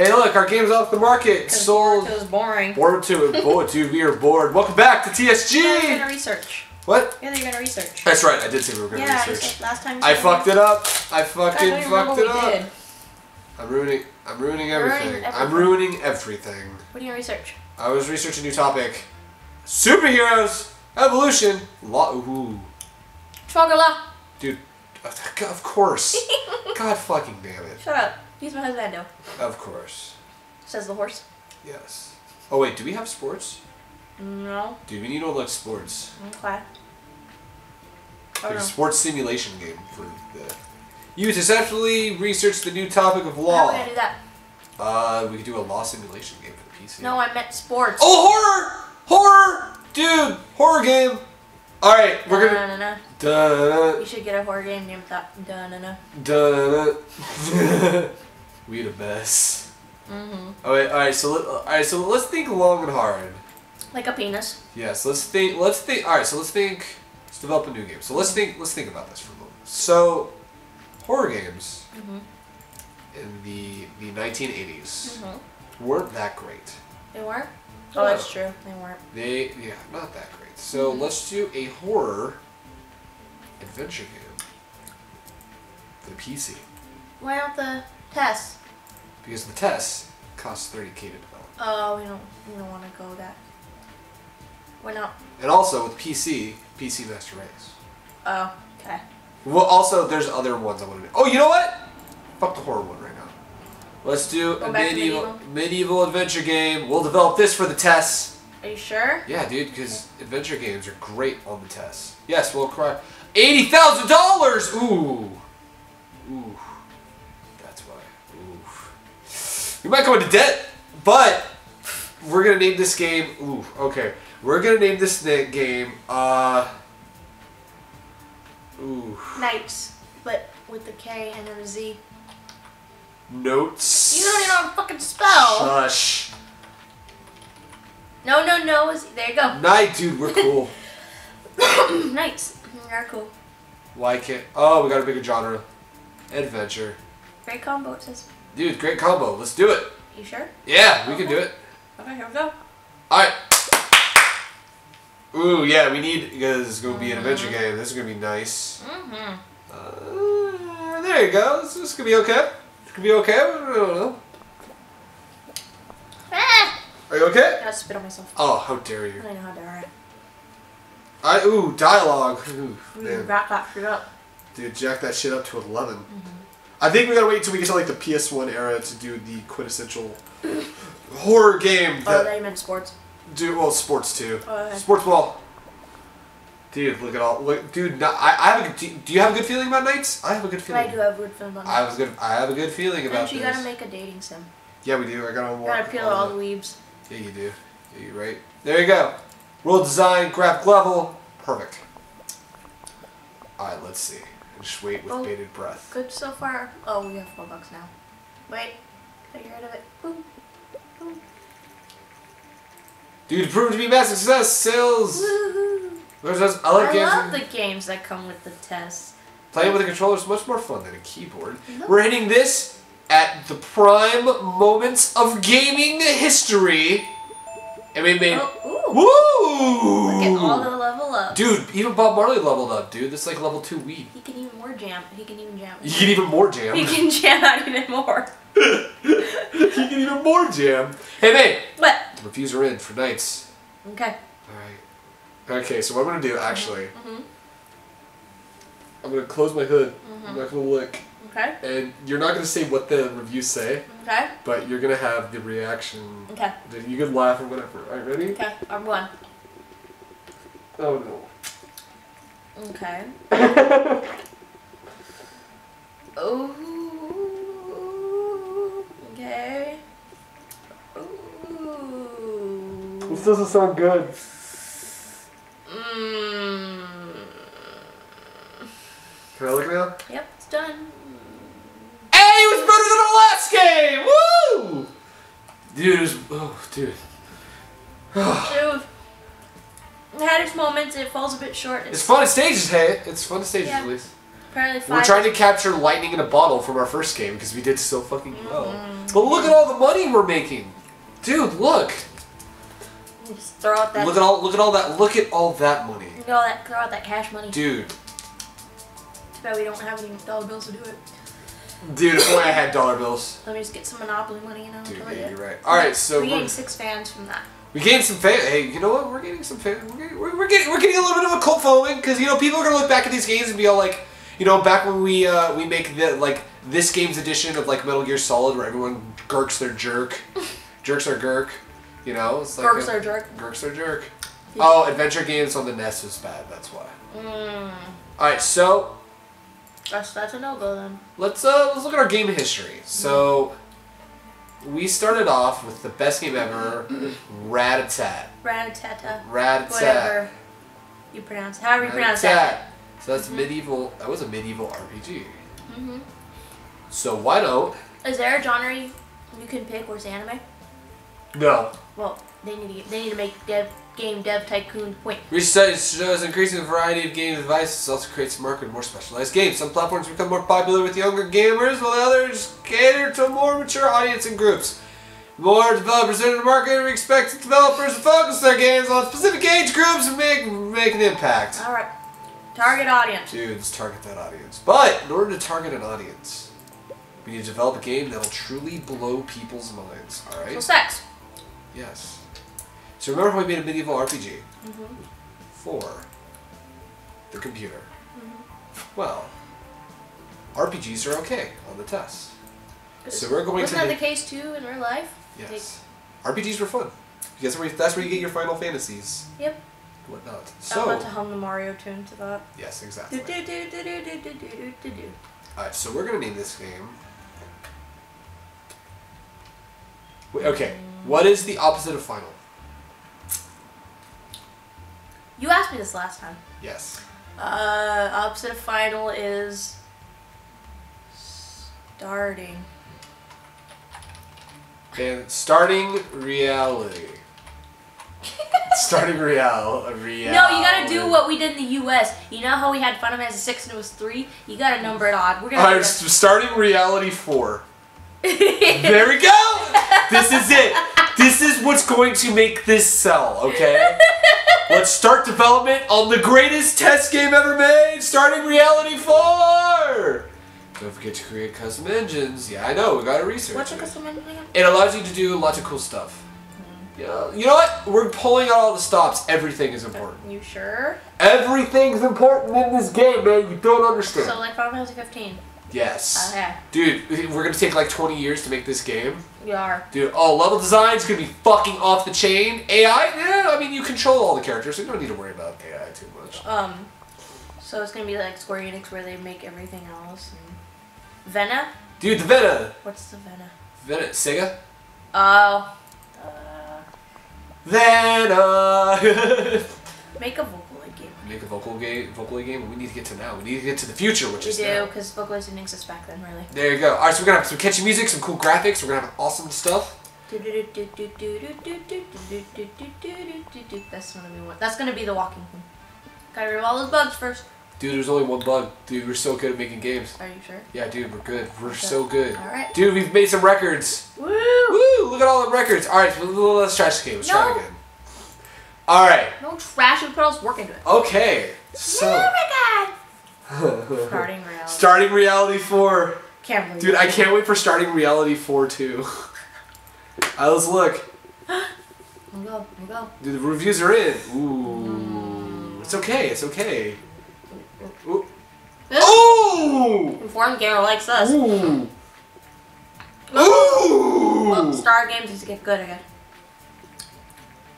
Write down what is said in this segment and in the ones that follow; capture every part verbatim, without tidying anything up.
Hey, look, our game's off the market. Sold. Boruto's boring. Boruto, Boruto, we are bored. Welcome back to T S G. You're gonna research. What? Yeah, they're gonna research. That's right. I did say we were gonna yeah, research. Yeah, I said last time. I fucked it up. I fucking I fucked it up. Did. I'm ruining. I'm ruining everything. ruining everything. I'm ruining everything. What are you gonna research? I was researching a new topic. Superheroes evolution. La ooh. Chugala. Dude, of course. God fucking damn it. Shut up. He's my husband, though. Of course. Says the horse. Yes. Oh, wait, do we have sports? No. Dude, we need to look sports. Okay. There's a sports simulation game for the... You successfully researched the new topic of law. How are we going to do that? Uh, we could do a law simulation game for the P C. No, I meant sports. Oh, horror! Horror! Dude, horror game. All right, we're gonna. No, no, no. Duh. You should get a horror game named that. Duh, no, no. Duh. We the best. Mm-hmm. All right, all right. So, let, all right. So let's think long and hard. Like a penis. Yes. Let's think. Let's think. All right. So let's think. Let's develop a new game. So let's think. Let's think about this for a moment. So, horror games mm-hmm. in the the nineteen eighties mm-hmm. weren't that great. They weren't. Oh, that's true. They weren't. They yeah, not that great. So mm-hmm. let's do a horror adventure game for the P C. Why not the T E S? Because the T E S costs thirty k to develop. Oh, we don't we don't want to go that. Why not? And also with P C, P C Master Race. Oh, okay. Well, also there's other ones I want to do. Oh, you know what? Fuck the horror one right now. Let's do a medieval, medieval medieval adventure game. We'll develop this for the T E S. Are you sure? Yeah, dude, because adventure games are great on the T E S. Yes, we'll cry. Eighty thousand dollars. Ooh, ooh, that's why. Ooh, we might go into debt, but we're gonna name this game. Ooh, okay, we're gonna name this game. Uh, ooh. Nights, but with a K and a Z. Notes. You don't even know how to fucking spell. Shush. No, no, no. There you go. Night, dude. We're cool. Nights. You're cool. Like it. Oh, we got a bigger genre. Adventure. Great combo, it says. Dude, great combo. Let's do it. You sure? Yeah, we okay. can do it. Okay, here we go. All right. Ooh, yeah. We need because it's gonna be an adventure mm-hmm. game. This is gonna be nice. Mm-hmm. Uh, there you go. This is gonna be okay. Could be okay? I don't know. Ah. Are you okay? I got to spit on myself. Oh, how dare you. I don't know how dare I. I ooh, dialogue. Ooh, we man. Wrap that shit up. Dude, jack that shit up to eleven. Mm-hmm. I think we gotta wait until we get to like the P S one era to do the quintessential horror game. That, oh, that you meant sports. Dude, well, sports too. Oh, okay. Sports ball. Dude, look at all, look, dude. No, I, I have a. Do, do you have a good feeling about Nights? I have a good feeling. I do have a good feeling about Nights. I was good. I have a good feeling about. Don't you this. Gotta make a dating sim? Yeah, we do. I gotta. Walk, gotta peel all the weebs. Yeah, you do. Yeah, you right. There you go. World design, graphic level, perfect. All right, let's see. Just wait with oh, bated breath. Good so far. Oh, we have four bucks now. Wait, get rid of it. Boom. Boom. Dude, proved to be massive success. Sales. Woohoo. Those, I, like I games love the games that come with the T E S. Playing with a controller is much more fun than a keyboard. Nope. We're hitting this at the prime moments of gaming history. And we made... Oh, ooh. Woo! Look at all the level ups. Dude, even Bob Marley leveled up, dude. That's like level two weed. He can even more jam. He can even jam. He can even more jam. He can jam out even more. He can even more jam. Hey, babe. What? The reviews are in for Nights. Okay. All right. Okay, so what I'm gonna do actually, mm-hmm. I'm gonna close my hood. Mm-hmm. I'm not gonna look. Okay. And you're not gonna say what the reviews say. Okay. But you're gonna have the reaction. Okay. You can laugh or whatever. All right, ready? Okay. I'm one. Oh no. Okay. Oh. Okay. Ooh. This doesn't sound good. Can I look now? Yep, it's done. Hey, it was better than our last game! Woo! Dude, it was, oh, dude. Dude. It had its moments, it falls a bit short. It's, it's fun at stages, hey. It's fun at stages, yeah. At least. Probably five. We're trying to capture lightning in a bottle from our first game because we did so fucking well. Mm-hmm. But look at all the money we're making, dude! Look. Just throw out that. Look at all. Look at all that. Look at all that money. Look at all that. Throw out that cash money, dude. Too bad we don't have any dollar bills to do it. Dude, if only I had dollar bills. Let me just get some Monopoly money, you know. Dude, yeah, you're right. All right, so we gained six fans from that. We gained some fans. Hey, you know what? We're getting some fans. We're, we're, we're getting we're getting a little bit of a cult following because you know people are gonna look back at these games and be all like, you know, back when we uh, we make the like this game's edition of like Metal Gear Solid where everyone gurks their jerk, jerks their gurk. You know, it's like gurks their jerk. Gurks their jerk. Yeah. Oh, adventure games on the N E S was bad. That's why. Mm. All right, so. That's, that's a no-go then. Let's uh let's look at our game history. So we started off with the best game ever, Ratatat. Ratatat. Ratatat. Whatever you pronounce it. However you pronounce that. So that's mm-hmm. medieval. That was a medieval R P G. Mm-hmm. So why don't? Is there a genre you, you can pick where it's anime? No. Well, they need to get, they need to make dev. Game dev tycoon point. Research shows increasing variety of game devices also creates market more specialized games. Some platforms become more popular with younger gamers, while others cater to a more mature audience and groups. More developers in the market, we expect developers to focus their games on specific age groups and make make an impact. All right, target audience. Dude, let's target that audience. But in order to target an audience, we need to develop a game that'll truly blow people's minds. All right. So sex. Yes. So remember how we made a medieval R P G mm-hmm. for the computer? Mm-hmm. Well, R P Gs are okay on the T E S. So we're going wasn't to. Wasn't that the case too in real life? Yes. Like, R P Gs were fun. Because that's where you get your Final Fantasies. Yep. And whatnot. So, I'm about to hum the Mario tune to that. Yes, exactly. Do, do, do, do, do, do, do, do, do. All right, so we're gonna name this game. Okay, mm. What is the opposite of final? You asked me this last time. Yes. Uh, opposite of final is starting. And starting reality. starting real reality. No, you gotta do what we did in the U S. You know how we had Final Fantasy six and it was three? You gotta number it odd. We're gonna. All right, starting reality four. There we go. This is it. This is what's going to make this sell. Okay. Let's start development on the greatest test game ever made, Starting Reality four! Don't forget to create custom engines. Yeah, I know, we gotta research. What's a custom engine? It allows you to do lots of cool stuff. Mm. Yeah. You know what? We're pulling out all the stops. Everything is important. You sure? Everything's important in this game, man. You don't understand. So, like Final Fantasy fifteen? Yes. Okay. Dude, we're gonna take like twenty years to make this game. We are. Dude, oh, level design's gonna be fucking off the chain. A I? Yeah, I mean, you control all the characters, so you don't need to worry about A I too much. Um, so it's gonna be like Square Enix where they make everything else. And... Vena? Dude, the Vena! What's the Vena? Vena, Sega? Oh. Uh, Vena! Make a vocal. Make a vocal game, vocally game, we need to get to now. We need to get to the future, which we is now. We do, because vocalizing exists back then, really. There you go. All right, so we're going to have some catchy music, some cool graphics. We're going to have awesome stuff. That's going to be one. That's going to be the walking thing. Got to remove all those bugs first. Dude, there's only one bug. Dude, we're so good at making games. Are you sure? Yeah, dude, we're good. We're okay. so good. All right. Dude, we've made some records. Woo! Woo! Look at all the records. All right, so let's try this game. Let's no. try it again. All right. Don't trash it. Put all this work into it. Okay. So. Oh my god. Starting reality. Starting reality four. Can't believe. Dude, it. I can't wait for starting reality four too. All right, let's look. We'll go. We'll go. Dude, the reviews are in. Ooh. Mm. It's okay. It's okay. Ooh. Oh. Informed gamer likes us. Ooh. Ooh. Well, Star Games is to get good again.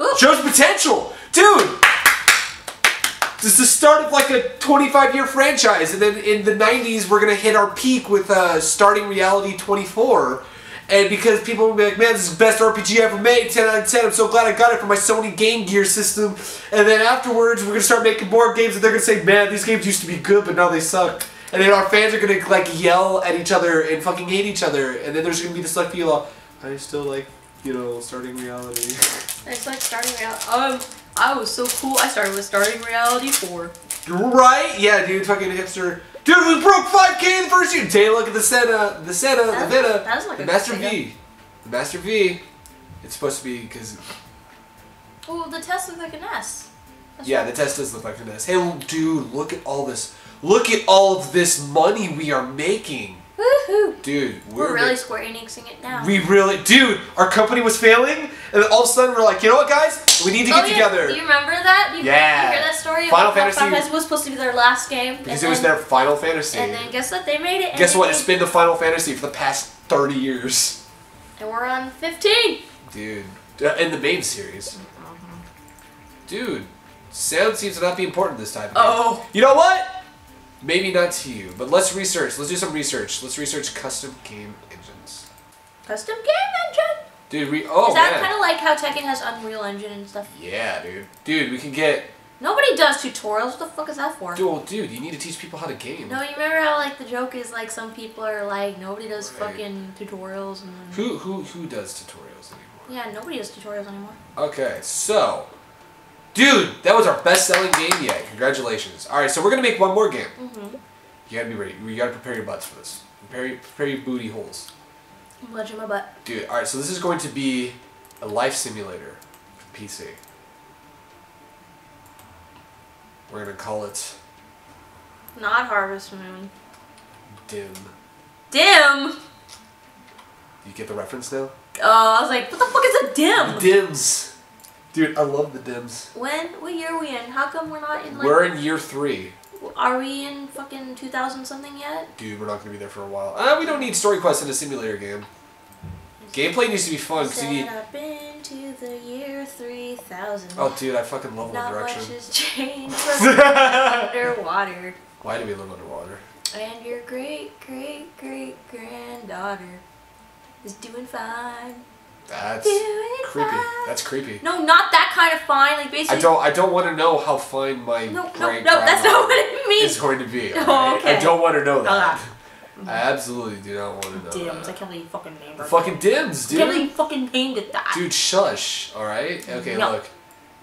Ooh. Shows potential, dude. This is the start of like a twenty-five year franchise, and then in the nineties we're gonna hit our peak with uh, Starting Reality twenty-four, and because people will be like, man, this is the best R P G ever made, ten out of ten, I'm so glad I got it for my Sony Game Gear system, and then afterwards we're gonna start making more games and they're gonna say, man, these games used to be good but now they suck, and then our fans are gonna like yell at each other and fucking hate each other, and then there's gonna be this like feel, I still like, you know, starting reality. It's like starting reality. Um, I was so cool. I started with starting reality four. Right? Yeah, dude. Fucking hipster. Dude, we broke five K in the first year! Take a look at the Senna, the Senna, that the Vita, was, was like the Master V. The Master V. It's supposed to be because... Well, the test looked like a N E S. That's yeah, the test does look like a N E S. Hey, dude, look at all this. Look at all of this money we are making. Woohoo! Dude, we're, we're really Square Enixing it now. We really... Dude, our company was failing, and all of a sudden we're like, you know what, guys? We need to oh, get yeah. together. Do you remember that? Do you yeah. remember that story? Final about Fantasy. Final Fantasy was supposed to be their last game. Because and it then, was their Final Fantasy. And then guess what? They made it. Guess what? It's been the Final Fantasy for the past thirty years. And we're on fifteen. Dude. And the main series. Dude, sound seems to not be important this time. Oh! You know what? Maybe not to you, but let's research. Let's do some research. Let's research custom game engines. Custom game engine? Dude, we... Oh, is that kind of like how Tekken has Unreal Engine and stuff? Yeah, dude. Dude, we can get... Nobody does tutorials. What the fuck is that for? Dude, well, dude, you need to teach people how to game. No, you remember how like the joke is like some people are like, nobody does right. fucking tutorials. And then... Who, who, who does tutorials anymore? Yeah, nobody does tutorials anymore. Okay, so... Dude, that was our best-selling game yet. Congratulations. All right, so we're gonna make one more game. Mm-hmm. You gotta be ready. You gotta prepare your butts for this. Prepare your, prepare your booty holes. I'm wedging my butt. Dude, all right. So this is going to be a life simulator for P C. We're gonna call it. Not Harvest Moon. Dim. Dim. You get the reference now? Oh, I was like, what the fuck is a dim? The Dims. Dude, I love the Dims. When? What year are we in? How come we're not in like... We're in year three. Are we in fucking two thousand something yet? Dude, we're not going to be there for a while. Uh, we don't need story quests in a simulator game. Gameplay needs to be fun. Set you need... up into the year three thousand. Oh, dude, I fucking love One Direction. Not much has changed from underwater. Why do we live underwater? And your great-great-great-granddaughter is doing fine. That's creepy. Fine. That's creepy. No, not that kind of fine. Like basically. I don't. I don't want to know how fine my no, no, no. That's not what it means. It's going to be. Right? Oh, okay. I don't want to know that. Uh, I absolutely do not want to know. Dims. That. I can't believe you fucking named it. Fucking Dims, dude. I can't believe you fucking named it that. Dude, shush. All right. Okay. No. Look,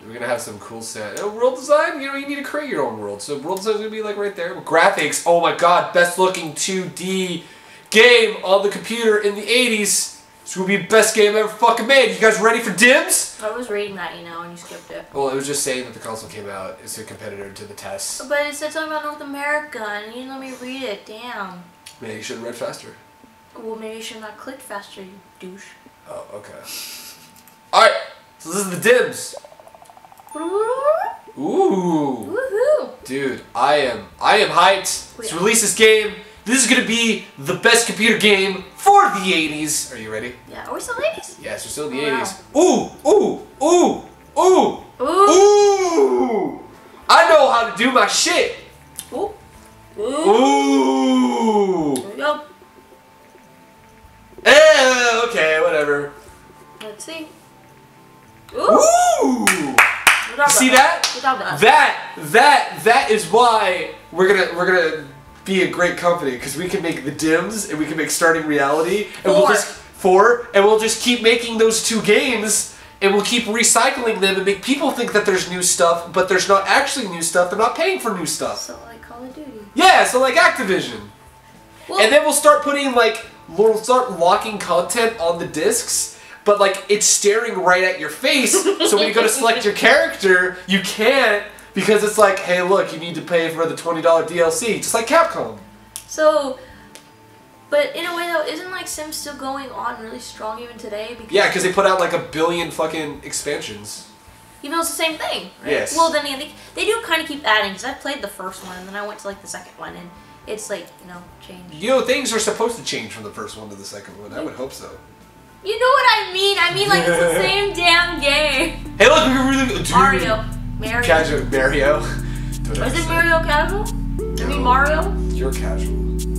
we're gonna have some cool set. Oh, world design. You know, you need to create your own world. So world design's gonna be like right there. But graphics. Oh my God. Best looking two D game on the computer in the eighties. This will be the best game ever fucking made. You guys ready for Dims? I was reading that, you know, and you skipped it. Well, it was just saying that the console came out. It's a competitor to the T E S. But it said something about North America, and you didn't let me read it. Damn. Maybe you should have read faster. Well, maybe you should not click faster, you douche. Oh, okay. Alright, so this is the Dims. Ooh. Woohoo. Dude, I am, I am hyped. Wait, to release this game. This is gonna be the best computer game for the eighties. Are you ready? Yeah, are we still in the eighties? Yes, we're still in the eighties. Oh, wow. Ooh, ooh, ooh, ooh, ooh, ooh. I know how to do my shit. Ooh, ooh. Ooh. There we go. Eh, okay, whatever. Let's see. Ooh. Ooh. See that? That? That, that, that is why we're gonna, we're gonna. be a great company because we can make the Dims and we can make Starting Reality and four. we'll just four and we'll just keep making those two games and we'll keep recycling them and make people think that there's new stuff, but there's not actually new stuff. They're not paying for new stuff. So like Call of Duty. Yeah, so like Activision. Well, and then we'll start putting like we'll start locking content on the discs, but like it's staring right at your face. So when you go to select your character, you can't. Because it's like, hey, look, you need to pay for the twenty dollar D L C, just like Capcom. So, but in a way though, isn't like Sims still going on really strong even today? Because yeah, because they put out like a billion fucking expansions. You know, it's the same thing, right? Yes. Well, then they, they do kind of keep adding, because I played the first one, and then I went to like the second one, and it's like, you know, changed. You know, things are supposed to change from the first one to the second one. I would hope so. You know what I mean? I mean, like, it's the same damn game. Hey, look, we can really... Dude. Mario. Mario. Casual Mario. Is it Mario casual? I mean Mario? You're casual.